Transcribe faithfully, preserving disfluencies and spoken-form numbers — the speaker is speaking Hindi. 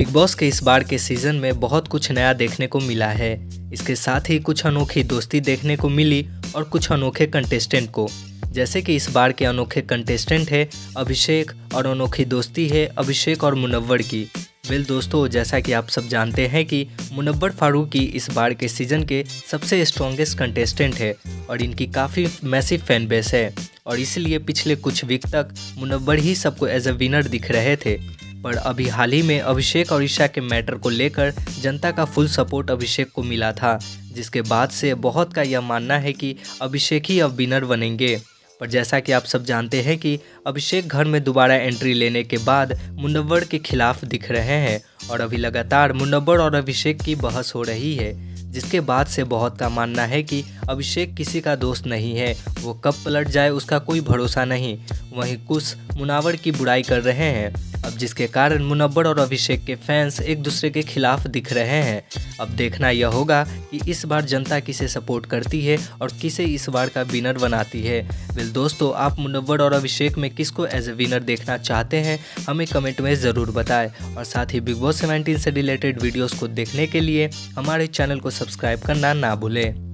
बिग बॉस के इस बार के सीजन में बहुत कुछ नया देखने को मिला है। इसके साथ ही कुछ अनोखी दोस्ती देखने को मिली और कुछ अनोखे कंटेस्टेंट को, जैसे कि इस बार के अनोखे कंटेस्टेंट है अभिषेक और अनोखी दोस्ती है अभिषेक और मुनव्वर की। वेल दोस्तों, जैसा कि आप सब जानते हैं कि मुनव्वर फारूकी इस बार के सीज़न के सबसे स्ट्रॉन्गेस्ट कंटेस्टेंट है और इनकी काफ़ी मैसिव फैन बेस है और इसलिए पिछले कुछ वीक तक मुनव्वर ही सबको एज अ विनर दिख रहे थे। पर अभी हाल ही में अभिषेक और ईशा के मैटर को लेकर जनता का फुल सपोर्ट अभिषेक को मिला था, जिसके बाद से बहुत का यह मानना है कि अभिषेक ही अब विनर बनेंगे। पर जैसा कि आप सब जानते हैं कि अभिषेक घर में दोबारा एंट्री लेने के बाद मुनव्वर के खिलाफ दिख रहे हैं और अभी लगातार मुनव्वर और अभिषेक की बहस हो रही है, जिसके बाद से बहुत का मानना है कि अभिषेक किसी का दोस्त नहीं है, वो कब पलट जाए उसका कोई भरोसा नहीं। वहीं कुछ मुनव्वर की बुराई कर रहे हैं, अब जिसके कारण मुनव्वर और अभिषेक के फैंस एक दूसरे के खिलाफ दिख रहे हैं। अब देखना यह होगा कि इस बार जनता किसे सपोर्ट करती है और किसे इस बार का विनर बनाती है। वेल दोस्तों, आप मुनव्वर और अभिषेक में किसको एज ए विनर देखना चाहते हैं हमें कमेंट में ज़रूर बताएं और साथ ही बिग बॉस सेवेंटीन से रिलेटेड वीडियोज़ को देखने के लिए हमारे चैनल को सब्सक्राइब करना ना भूलें।